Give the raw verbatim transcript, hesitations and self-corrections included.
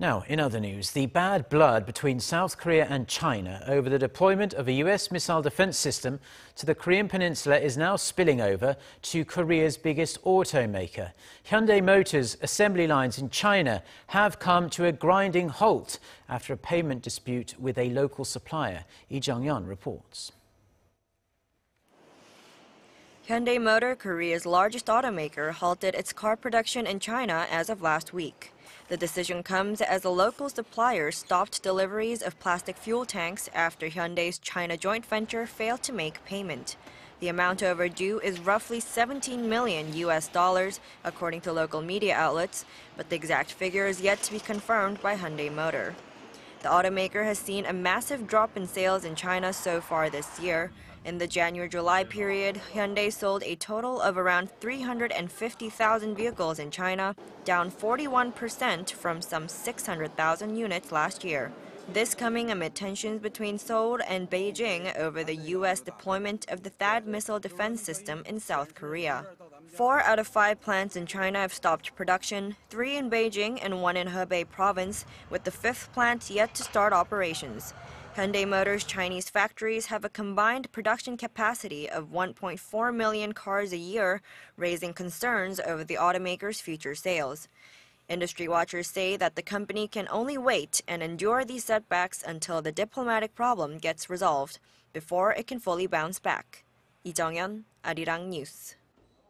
Now, in other news, the bad blood between South Korea and China over the deployment of a U S missile defense system to the Korean peninsula is now spilling over to Korea's biggest automaker. Hyundai Motor's assembly lines in China have come to a grinding halt after a payment dispute with a local supplier. Lee Jeong-yeon reports. Hyundai Motor, Korea's largest automaker, halted its car production in China as of last week. The decision comes as the local supplier stopped deliveries of plastic fuel tanks after Hyundai's China joint venture failed to make payment. The amount overdue is roughly seventeen million U S dollars, according to local media outlets, but the exact figure is yet to be confirmed by Hyundai Motor. The automaker has seen a massive drop in sales in China so far this year. In the January-July period, Hyundai sold a total of around three hundred fifty thousand vehicles in China, down forty-one percent from some six hundred thousand units last year. This coming amid tensions between Seoul and Beijing over the U S deployment of the THAAD missile defense system in South Korea. Four out of five plants in China have stopped production, three in Beijing and one in Hebei Province, with the fifth plant yet to start operations. Hyundai Motor's Chinese factories have a combined production capacity of one point four million cars a year, raising concerns over the automaker's future sales. Industry watchers say that the company can only wait and endure these setbacks until the diplomatic problem gets resolved, before it can fully bounce back. Lee Jeong-yeon, Arirang News.